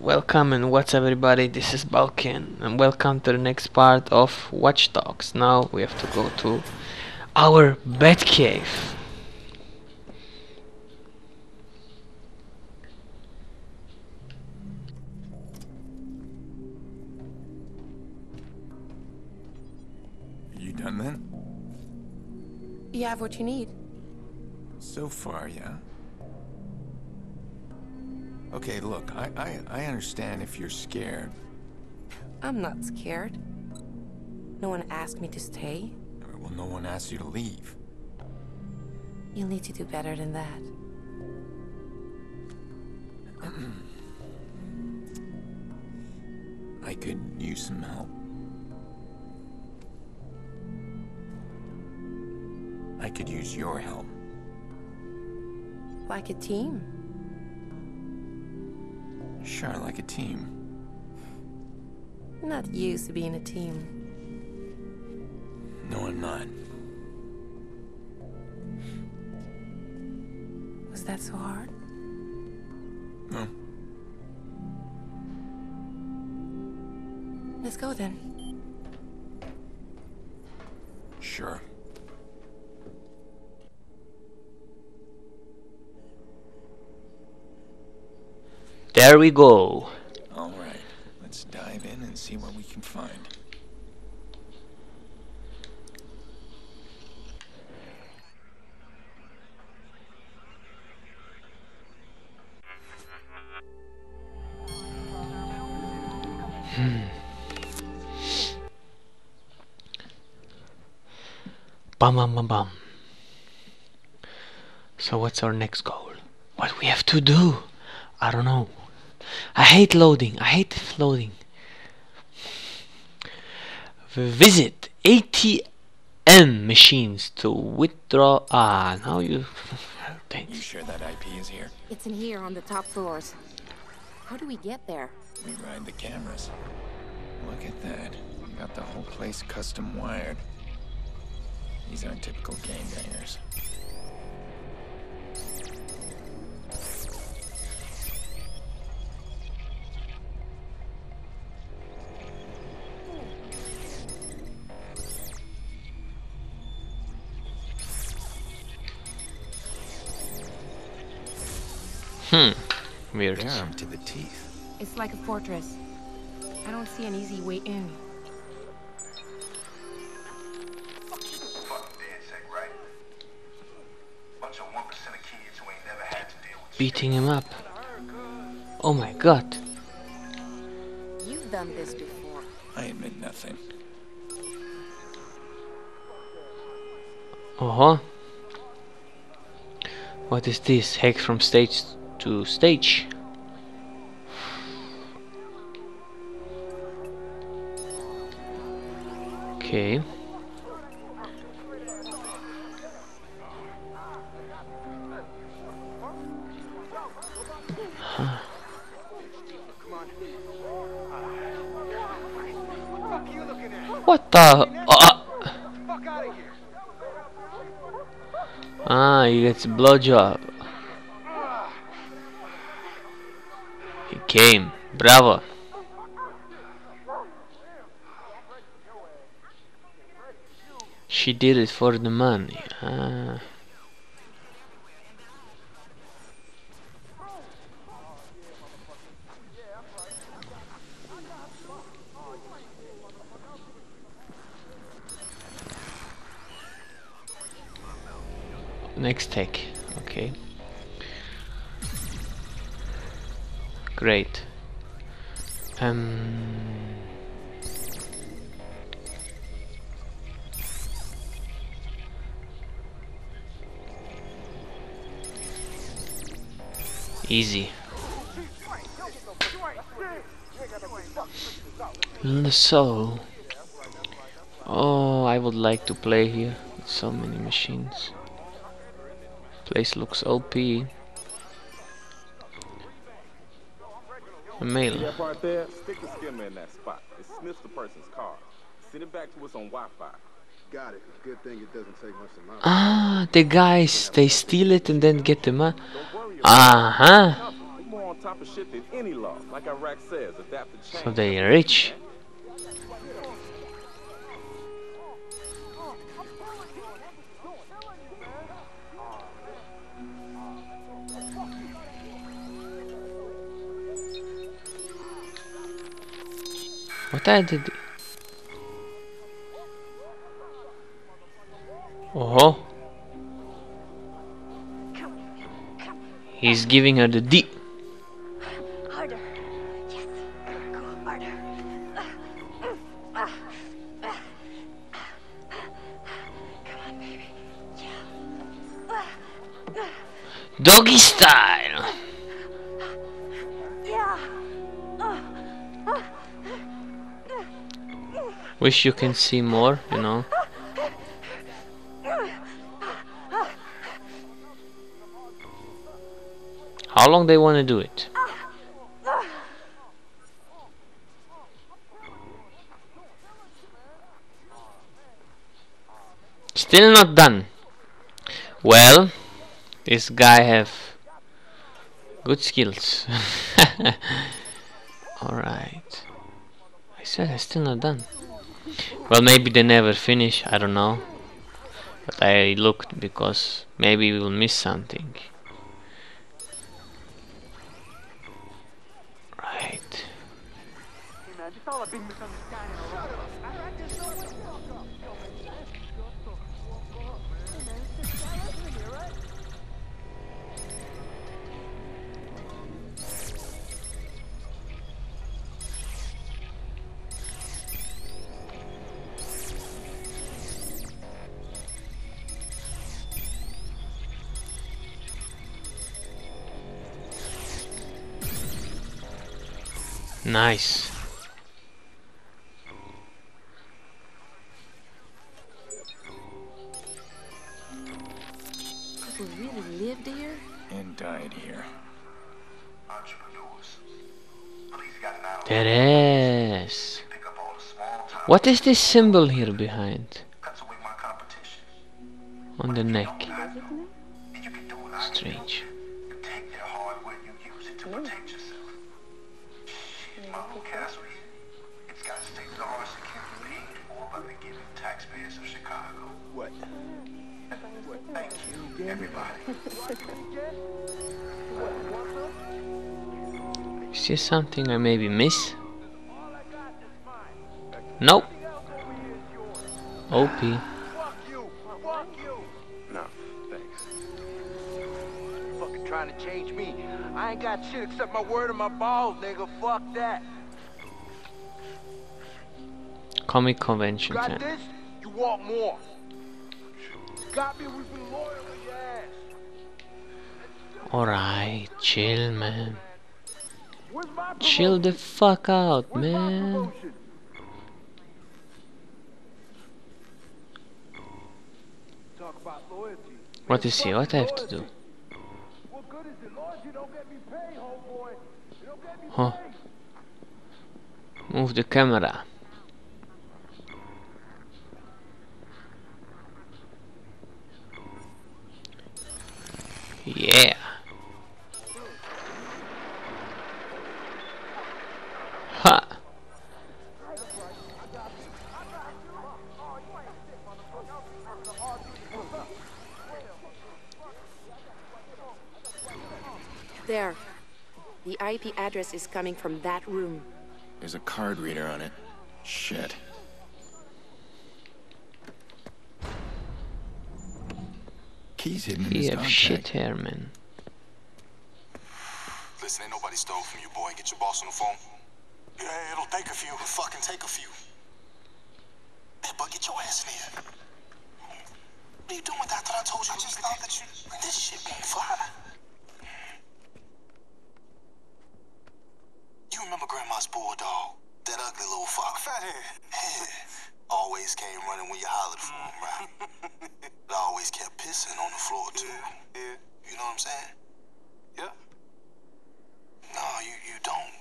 Welcome and what's everybody, this is Balkan and welcome to the next part of Watch Dogs. Now we have to go to our Batcave. You done that? You have what you need. So far, yeah. Okay, look, I understand if you're scared. I'm not scared. No one asked me to stay. Well, no one asked you to leave. You'll need to do better than that. I could use some help. I could use your help. Like a team. Sure, like a team. Not used to being a team. No, I'm not. Was that so hard? No. Let's go then. Sure. There we go. All right, let's dive in and see what we can find. Bam, bam, bam, bam. So what's our next goal? What we have to do? I don't know. I hate loading. I hate loading. Visit ATM machines to withdraw. Ah, now you. Thanks. You sure that IP is here? It's in here on the top floors. How do we get there? We ride the cameras. Look at that. We got the whole place custom wired. These aren't typical gangbangers. Weird. Damn, to the teeth. It's like a fortress. I don't see an easy way in. Beating him up. Oh my god. You've done this before. I admit nothing. Uh-huh. What is this? Hack from stage to stage. Okay. Huh. What the? Ah, he gets a blowjob. He came. Bravo. She did it for the money. Ah. Next tech, okay. Great. Easy. So, oh, I would like to play here with so many machines. Place looks OP. a mail. That part there? Stick the skimmer in that spot. It sniffs the person's car. Send it back to us on Wi-Fi. Got it. Good thing it doesn't take much to mine. Ah, the guys, they steal it and then get the money. Uh-huh. So they're rich. What I did? Oh, he's giving her the D. Harder, yes, go harder. Come on, baby. Yeah. Doggy style. Wish you can see more, you know. How long they want to do it? Still not done. Well, this guy have good skills. All right. I said I'm still not done. Well, maybe they never finish, I don't know. But I looked because maybe we will miss something. Right. Nice. People really lived here and died here. There is. What is this symbol here behind? On the neck. Strange. Is there something I maybe miss? Nope. OP. No, thanks. Fucking trying to change me. I ain't got shit except my word and my balls, nigga. Fuck that. Comic convention time. You got this? You want more? You got me? We've been loyal to your ass. All right, chill, man. Chill the fuck out, man. What is he? What I have to do? Huh? Move the camera. Yeah. There. The IP address is coming from that room. There's a card reader on it. Shit. Keys hidden in his dog tag. Shit here, man. Listen, ain't nobody stole from you, boy. Get your boss on the phone. Yeah, it'll take a few. It'll fucking take a few. Bedbug, get your ass in here. What are you doing with that? I told you. I just thought that you... This shit ain't fly. You remember Grandma's bulldog? That ugly little fox. Fathead. Always came running when you hollered for him, right? It always kept pissing on the floor, too. Yeah. You know what I'm saying? Yeah. No, you don't.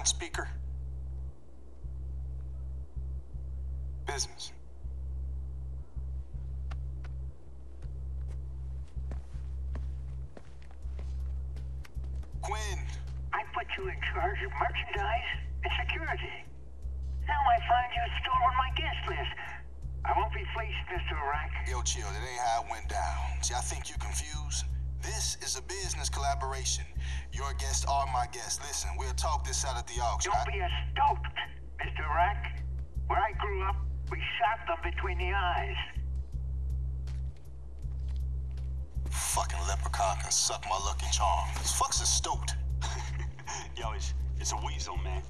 on speaker. Business. Quinn. I put you in charge of merchandise and security. Now I find you stolen my guest list. I won't be fleeced, Mr. Rack. Yo, chill, that ain't how it went down. See, I think you're confused. This is a business collaboration. Your guests are my guests. Listen, we'll talk this out at the auction. Don't be a stoat, Mr. Rack. Where I grew up, we shot them between the eyes. Fucking leprechaun can suck my lucky charm. This fuck's a stoat. Yo, it's a weasel, man.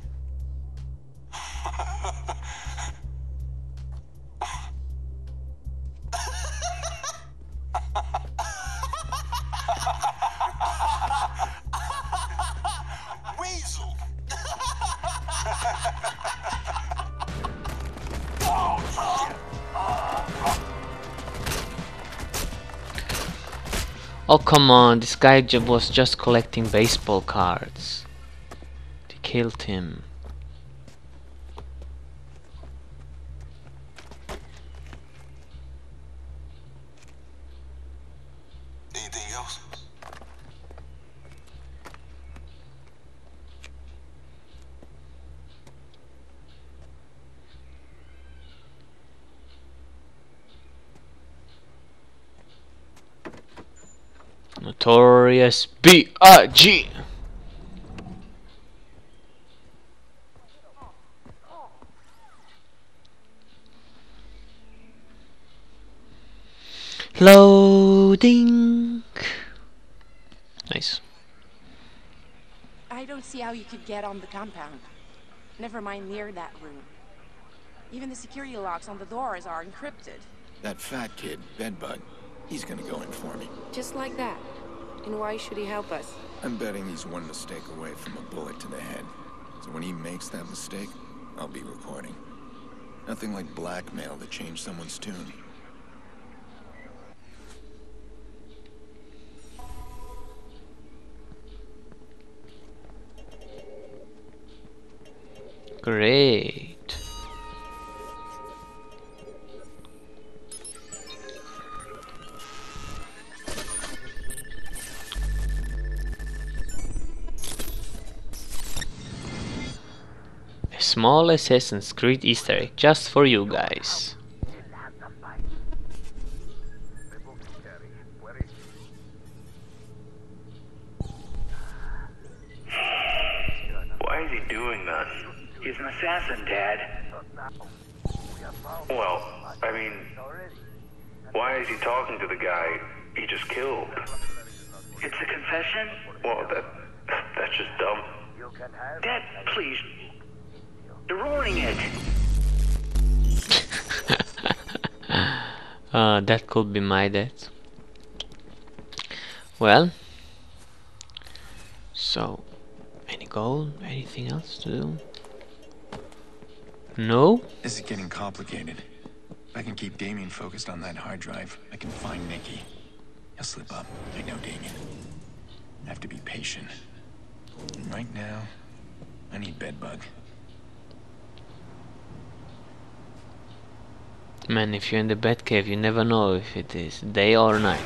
Oh come on, this guy was just collecting baseball cards. They killed him. Anything else? Notorious B.I.G. Loading. Nice. I don't see how you could get on the compound. Never mind near that room. Even the security locks on the doors are encrypted. That fat kid, Bedbug, he's gonna go in for me. Just like that. And why should he help us? I'm betting he's one mistake away from a bullet to the head. So when he makes that mistake, I'll be recording. Nothing like blackmail to change someone's tune. Great. Small Assassin's Creed Easter egg just for you guys. Why is he doing that? He's an assassin, Dad. Well, I mean, why is he talking to the guy he just killed? It's a confession? Well, that's just dumb. Dad, please. They're ruining it. That could be my dad. Well, so any goal? Anything else to do? No? This is getting complicated. I can keep Damien focused on that hard drive. I can find Nikki. He'll slip up. I know Damien. I have to be patient. And right now, I need Bedbug. Man, if you're in the Batcave, you never know if it is day or night.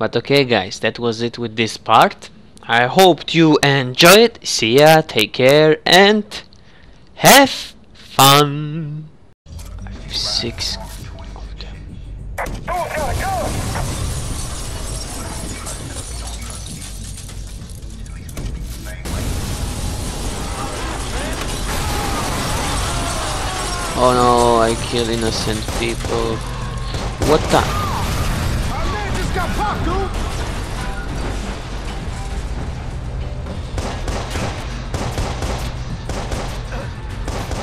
But okay guys, that was it with this part. I hope you enjoyed. See ya, take care, and have fun. 6 of them. Oh no, I kill innocent people. What the? My man just got popped, dude.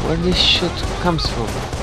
Where this shit comes from?